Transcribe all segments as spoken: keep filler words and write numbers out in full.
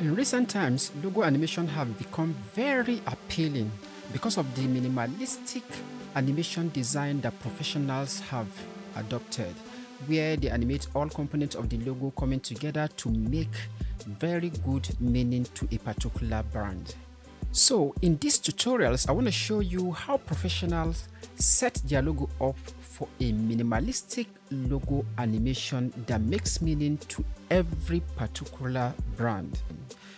In recent times, logo animation have become very appealing because of the minimalistic animation design that professionals have adopted, where they animate all components of the logo coming together to make very good meaning to a particular brand. So in these tutorials, I want to show you how professionals set their logo up for a minimalistic logo animation that makes meaning to every particular brand.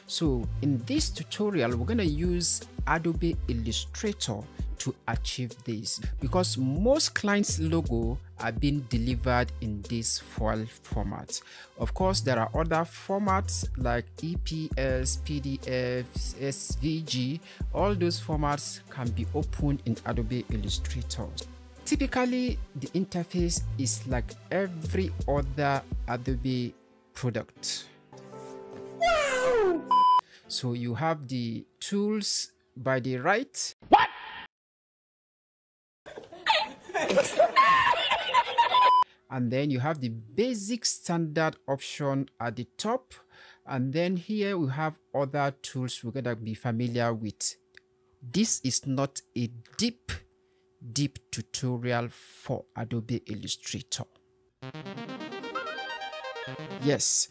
So in this tutorial, we're going to use Adobe Illustrator to achieve this, because most clients' logo are being delivered in this file format. Of course, there are other formats like E P S, P D F, S V G. All those formats can be opened in Adobe Illustrator. Typically, the interface is like every other Adobe product. So you have the tools by the right. What? And then you have the basic standard option at the top, and then here we have other tools we're going to be familiar with. This is not a deep deep tutorial for Adobe Illustrator. Yes,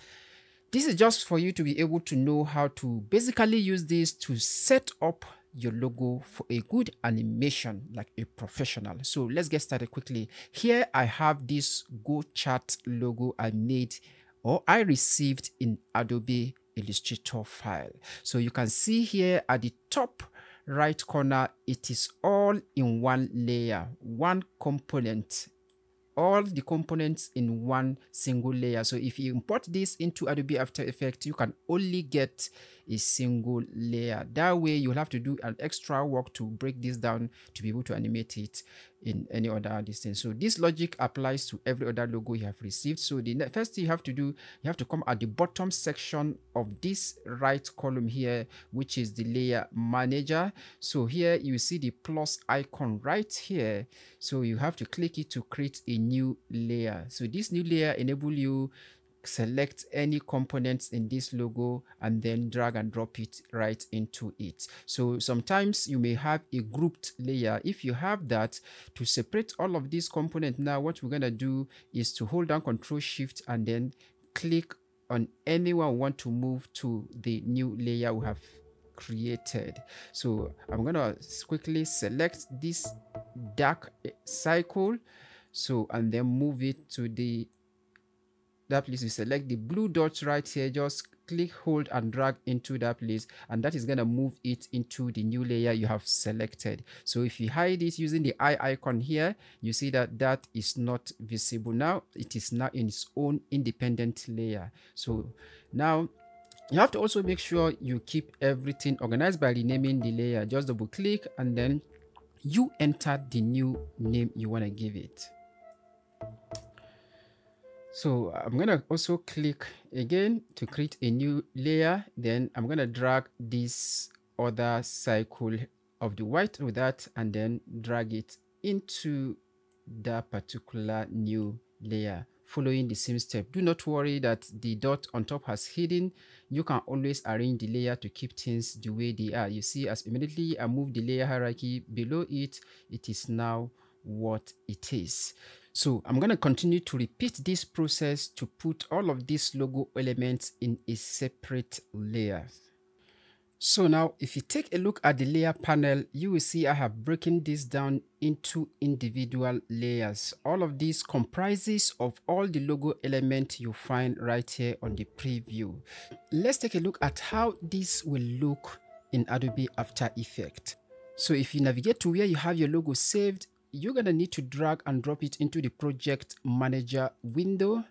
this is just for you to be able to know how to basically use this to set up your logo for a good animation like a professional. So let's get started quickly. Here I have this GoChat logo I made or I received in Adobe Illustrator file. So you can see here at the top right corner, it is all in one layer, one component, all the components in one single layer. So if you import this into Adobe After Effects, you can only get a single layer. That way you'll have to do an extra work to break this down to be able to animate it in any other distance. So this logic applies to every other logo you have received. So the first thing you have to do, you have to come at the bottom section of this right column here, which is the layer manager. So here you see the plus icon right here. So you have to click it to create a new layer. So this new layer enable you select any components in this logo and then drag and drop it right into it. So sometimes you may have a grouped layer. If you have that, to separate all of these components, now what we're going to do is to hold down Control Shift and then click on anyone we want to move to the new layer we have created. So I'm going to quickly select this dark circle. So, and then move it to the, that place you select the blue dot right here, just click, hold and drag into that place. And that is going to move it into the new layer you have selected. So if you hide it using the eye icon here, you see that that is not visible now. It is now in its own independent layer. So now you have to also make sure you keep everything organized by renaming the layer. Just double click and then you enter the new name you want to give it. So I'm going to also click again to create a new layer. Then I'm going to drag this other circle of the white with that and then drag it into that particular new layer following the same step. Do not worry that the dot on top has hidden. You can always arrange the layer to keep things the way they are. You see, as immediately I move the layer hierarchy below it, it is now what it is. So I'm going to continue to repeat this process to put all of these logo elements in a separate layer. So now if you take a look at the layer panel, you will see I have broken this down into individual layers. All of this comprises of all the logo elements you find right here on the preview. Let's take a look at how this will look in Adobe After Effects. So if you navigate to where you have your logo saved, you're going to need to drag and drop it into the project manager window.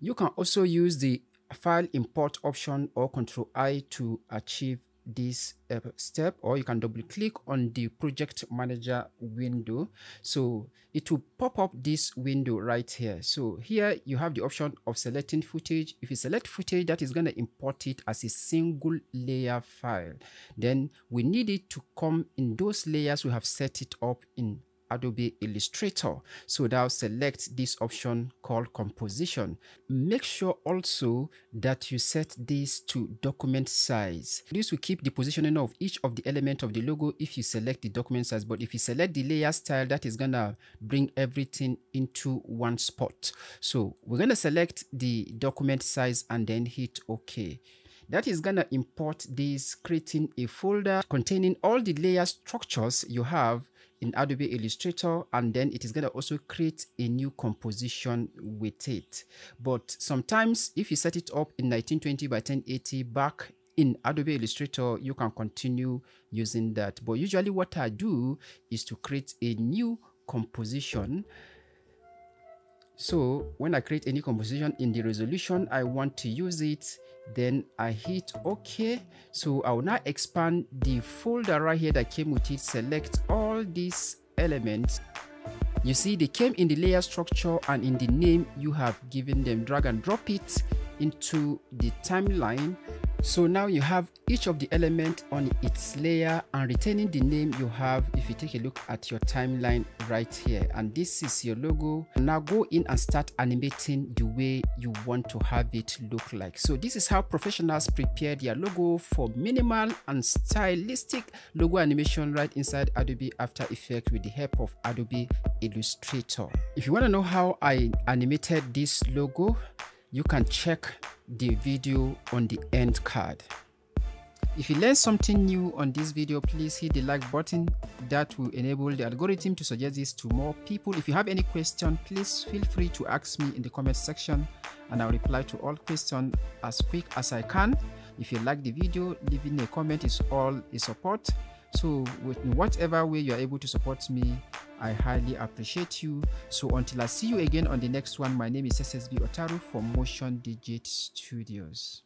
You can also use the file import option or Control I to achieve this uh, step, or you can double click on the project manager window. So it will pop up this window right here. So here you have the option of selecting footage. If you select footage, that is going to import it as a single layer file. Then we need it to come in those layers we have set it up in Adobe Illustrator. So now select this option called composition. Make sure also that you set this to document size. This will keep the positioning of each of the element of the logo if you select the document size, but if you select the layer style, that is gonna bring everything into one spot. So we're gonna select the document size and then hit OK. That is gonna import this, creating a folder containing all the layer structures you have in Adobe Illustrator, and then it is gonna also create a new composition with it. But sometimes if you set it up in nineteen twenty by ten eighty back in Adobe Illustrator, you can continue using that. But usually what I do is to create a new composition. So when I create a new composition in the resolution I want to use it, then I hit OK. So I will now expand the folder right here that came with it, select all these elements. You see they came in the layer structure and in the name you have given them. Drag and drop it into the timeline. So now you have each of the element on its layer and retaining the name you have if you take a look at your timeline right here. And this is your logo. Now go in and start animating the way you want to have it look like. So this is how professionals prepare their logo for minimal and stylistic logo animation right inside Adobe After Effects with the help of Adobe Illustrator. If you want to know how I animated this logo, you can check the video on the end card. If you learned something new on this video, please hit the like button. That will enable the algorithm to suggest this to more people. If you have any question, please feel free to ask me in the comment section and I'll reply to all questions as quick as I can. If you like the video, leaving a comment is all a support. So in whatever way you are able to support me, I highly appreciate you. So until I see you again on the next one, my name is S S B Otaru from Motion Digit Studios.